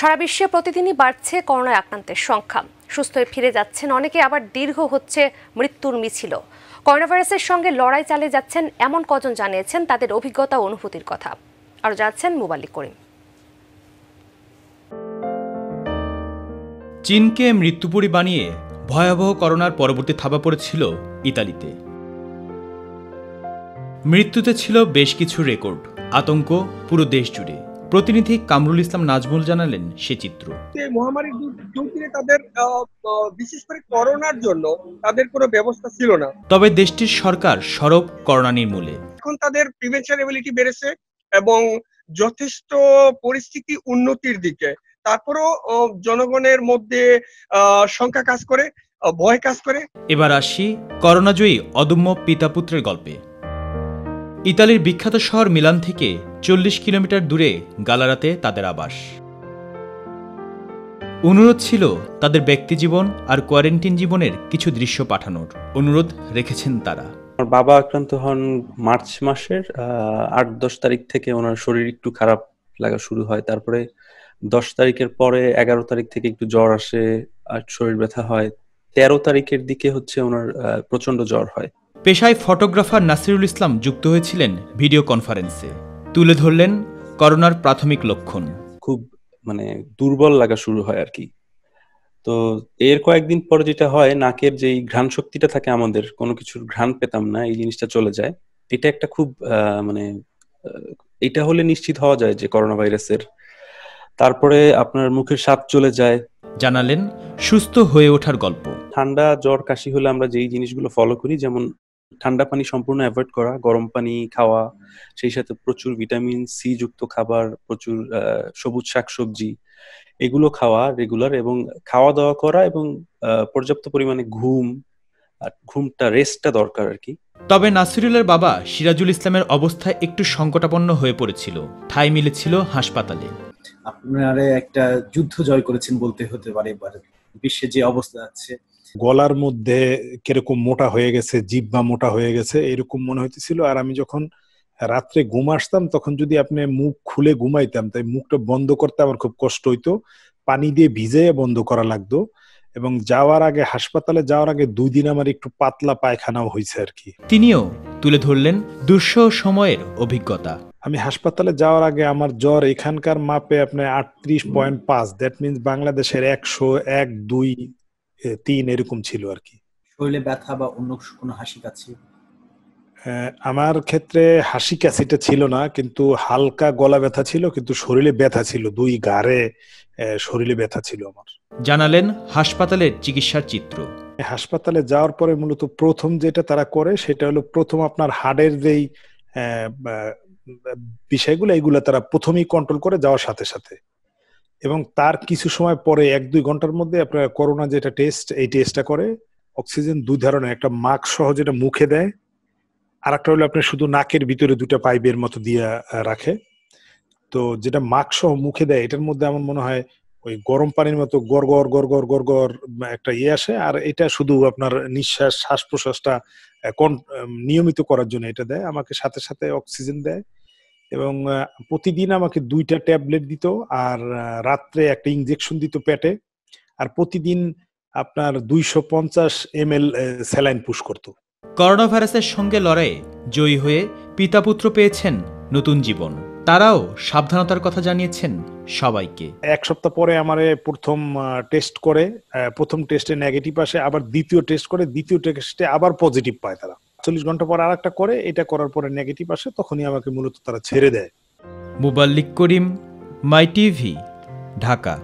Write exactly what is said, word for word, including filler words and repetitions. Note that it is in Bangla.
সারা বিশ্বে প্রতিদিনই বাড়ছে করোনায় আক্রান্তের সংখ্যা। সুস্থ হয়ে ফিরে যাচ্ছেন অনেকে, আবার দীর্ঘ হচ্ছে মৃত্যুর মিছিল। করোনাভাইরাসের সঙ্গে লড়াই চালিয়ে যাচ্ছেন এমন কজন জানিয়েছেন তাদের অভিজ্ঞতা ও অনুভূতির কথা। আর যাচ্ছেন মোবাল্লিক করিম। চীনকে মৃত্যুপুরী বানিয়ে ভয়াবহ করোনার পরবর্তী থাবা পড়েছিল ইতালিতে। মৃত্যুতে ছিল বেশ কিছু রেকর্ড, আতঙ্ক পুরো দেশ জুড়ে। প্রতিনিধি কামরুল ইসলাম নাজমুল জানালেন সে চিত্র। মহামারীর দুর্দিনে তাদের বিশেষ করে করোনার জন্য তাদের কোনো ব্যবস্থা ছিল না, তবে দেশটির সরকার সরব করোনা নির্মূলে। এখন তাদের প্রিভেনশন এবিলিটি বেড়েছে এবং যথেষ্ট পরিস্থিতি উন্নতির দিকে। তারপরও জনগণের মধ্যে শঙ্কা কাজ করে, ভয় কাজ করে। এবার আসি করোনাজয়ী অদম্য পিতা পুত্রের গল্পে। ইতালির বিখ্যাত শহর মিলান থেকে চল্লিশ কিলোমিটার দূরে গালারাতে তাদের আবাস। অনুরোধ ছিল তাদের ব্যক্তিজীবন আর কোয়ারেন্টিন জীবনের কিছু দৃশ্য পাঠানোর অনুরোধ রেখেছেন তারা। আমার বাবা আক্রান্ত হন মার্চ মাসের আট দশ তারিখ থেকে। ওনার শরীর একটু খারাপ লাগা শুরু হয়, তারপরে দশ তারিখের পরে এগারো তারিখ থেকে একটু জ্বর আসে আর শরীর ব্যথা হয়। তেরো তারিখের দিকে হচ্ছে ওনার প্রচন্ড জ্বর হয়। পেশায় ফটোগ্রাফার নাসিরুল ইসলাম যুক্ত হয়েছিলেন ভিডিও কনফারেন্সে। তুলে ধরলেন করোনার প্রাথমিক লক্ষণ। খুব মানে দুর্বল লাগা শুরু হয় আর কি। তো এর কয়েকদিন পর যেটা হয়, নাকের যে ঘ্রাণ শক্তিটা থাকে আমাদের, কোনো কিছুর ঘ্রাণ পেতাম না, এই জিনিসটা চলে যায়। এটা একটা খুব মানে এটা হলে নিশ্চিত হওয়া যায় যে করোনা ভাইরাসের। তারপরে আপনার মুখের স্বাদ চলে যায়। জানালেন সুস্থ হয়ে ওঠার গল্প। ঠান্ডা জ্বর কাশি হলে আমরা যেই জিনিসগুলো ফলো করি, যেমন ঠান্ডা পানি সম্পূর্ণ অ্যাভয়েড করা, গরম পানি খাওয়া, সেই সাথে প্রচুর ভিটামিন সি যুক্ত খাবার, প্রচুর সবুজ শাকসবজি, এগুলো খাওয়া রেগুলার এবং খাওয়া দাওয়া করা এবং পর্যাপ্ত পরিমাণে ঘুম। আর ঘুমটা রেস্টটা দরকার আর কি। তবে নাসিরুলের বাবা সিরাজুল ইসলামের অবস্থা একটু সংকটাপন্ন হয়ে পড়েছিল। ঠাঁই মিলেছিল হাসপাতালে। আপনারা একটা যুদ্ধ জয় করেছেন বলতে হতে পারে। বিশ্বে যে অবস্থা আছে, গলার মধ্যে কিরকম মোটা হয়ে গেছে, জিহ্বা মোটা হয়ে গেছে, এরকম মনে হইতেছিল। আর আমি যখন রাত্রে ঘুম আসতাম তখন যদি আপনি মুখ খুলে ঘুমাইতাম, তাই মুখটা বন্ধ করতে আমার খুব কষ্ট হইতো। পানি দিয়ে ভিজে বন্ধ করা লাগতো। এবং যাওয়ার আগে হাসপাতালে যাওয়ার আগে দুই দিন আমার একটু পাতলা পায়খানাও হয়েছে আর কি। তিনিও তুলে ধরলেন দুঃসহ সময়ের অভিজ্ঞতা। আমি হাসপাতালে যাওয়ার আগে আমার জ্বর এখানকার মাপে আপনার আটত্রিশ পয়েন্ট পাঁচ, দ্যাট মিনস বাংলাদেশের একশো এক দুই তিন এরকম ছিল আর কি। শরীরে ব্যথা বা অন্য কোনো হাসি কাশি? আমার ক্ষেত্রে হাসি কাশিটা ছিল না, কিন্তু হালকা গলা ব্যথা ছিল, কিন্তু শরীরে ব্যথা ছিল, দুই ঘাড়ে শরীরে ব্যথা ছিল আমার। জানালেন হাসপাতালের চিকিৎসার চিত্র। হাসপাতালে যাওয়ার পরে মূলত প্রথম যেটা তারা করে সেটা হলো, প্রথম আপনার হাড়ের যেই বিষয়গুলো এগুলো তারা প্রথমেই কন্ট্রোল করে যাওয়ার সাথে সাথে, এবং তার কিছু সময় পরে এক দুই ঘন্টার মধ্যে আপনার করোনা যেটা টেস্ট, এই টেস্টটা করে। অক্সিজেন দুই ধরনের, একটা মাস্ক সহ যেটা মুখে দেয়, আর একটা হলো আপনার শুধু নাকের ভিতরে দুটা পাইপের মতো দিয়ে রাখে। তো যেটা মাস্ক সহ মুখে দেয় এটার মধ্যে আমার মনে হয় ওই গরম পানির মতো গড়গড় গড়গড় গড়গড় একটা ইয়ে আসে। আর এটা শুধু আপনার নিঃশ্বাস শ্বাস প্রশ্বাসটা নিয়মিত করার জন্য এটা দেয়। আমাকে সাথে সাথে অক্সিজেন দেয় এবং প্রতিদিন আমাকে দুইটা ট্যাবলেট দিত, আর রাত্রে একটা ইঞ্জেকশন দিত পেটে, আর প্রতিদিন আপনার দুইশো পঞ্চাশ এম এল স্যালাইন পুশ করত। করোনা ভাইরাসের সঙ্গে লড়াইয়ে জয়ী হয়ে পিতা পুত্র পেয়েছেন নতুন জীবন। তারাও সাবধানতার কথা জানিয়েছেন সবাইকে। এক সপ্তাহ পরে আমার প্রথম টেস্ট করে, প্রথম টেস্টে নেগেটিভ আসে, আবার দ্বিতীয় টেস্ট করে, দ্বিতীয় টেস্টে আবার পজিটিভ পায় তারা। চল্লিশ ঘন্টা পর আর একটা করে, এটা করার পরে নেগেটিভ আসে, তখনই আমাকে মূলত তারা ছেড়ে দেয়। মোবাল্লিক করিম, মাই টিভি, ঢাকা।